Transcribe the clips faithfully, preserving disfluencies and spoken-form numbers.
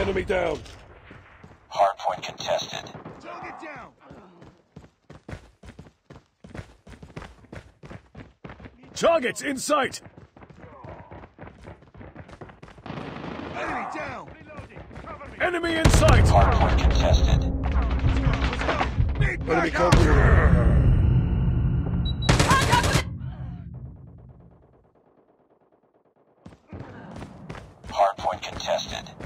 Enemy down. Hardpoint contested. Target down. Targets in sight. Enemy down. Enemy in sight. Hardpoint contested. Let's go. Let's go. Enemy Hardpoint contested.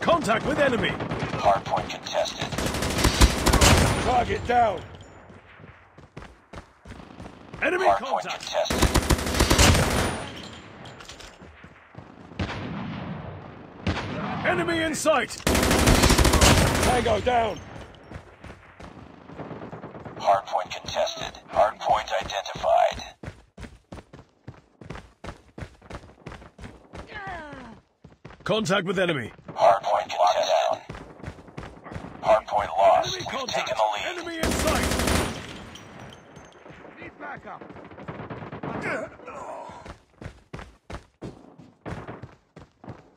Contact with enemy. Hardpoint contested. Target down. Enemy hardpoint contested. Enemy in sight. Tango down. Hardpoint contested. Hardpoint identified. Contact with enemy. Hardpoint contested. Hardpoint lost. Enemy We've contact. Taken the lead. Enemy in sight. Need backup.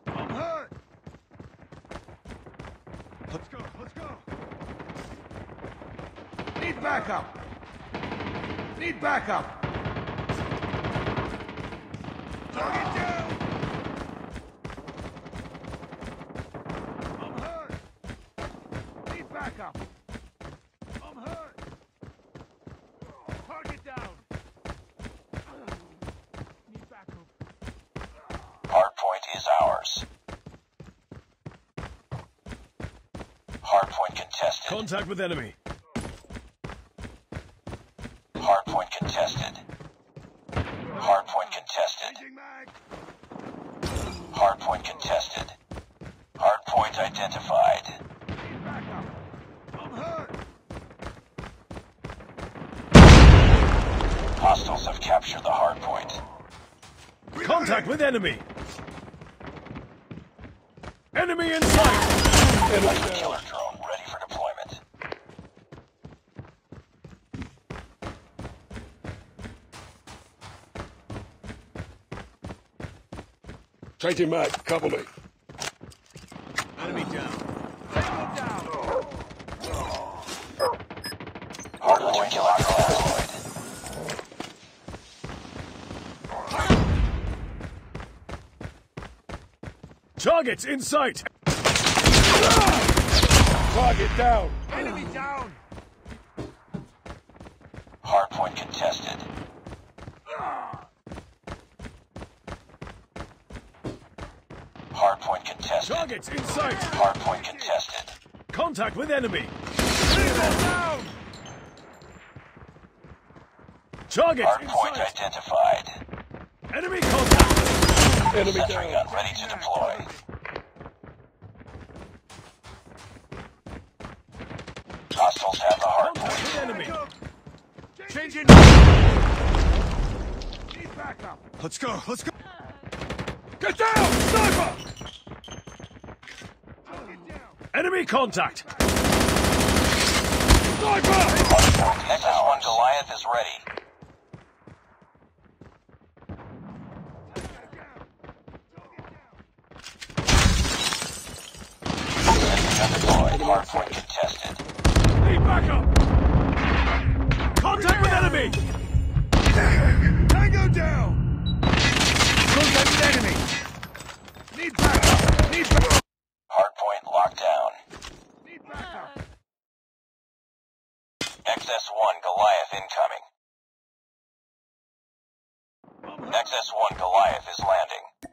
I'm hurt. Let's go. Let's go. Need backup. Need backup. Target down. I'm hurt. Need backup. I'm hurt. Target down. Need backup. Hardpoint is ours. Hardpoint contested. Contact with enemy. Hardpoint contested. Hardpoint contested. Hardpoint contested. Hardpoint identified. Hostiles have captured the hardpoint. Contact with enemy. Enemy in sight. Enemy killer drone ready for deployment. Changing mag, cover me. Enemy down. Take him down. Hardpoint deployed. Targets in sight. Target down. Enemy down. Hardpoint contested. Hardpoint contested. Targets in sight. Hardpoint contested. Contact with enemy. Down. Targets in sight. Hardpoint identified. Enemy contact. Enemy down. Sentry gun ready to deploy. Hostiles have the hardpoint. Enemy. Changing. Need backup. Let's go. Let's go. Get down, sniper! Enemy contact! Sniper! X S one Goliath is ready. Hardpoint contested. Need backup! Contact with enemy! Tango down! Contact with enemy! Need backup! Need backup! Hardpoint locked down. Need backup! X S one Goliath incoming. X S one Goliath is landing.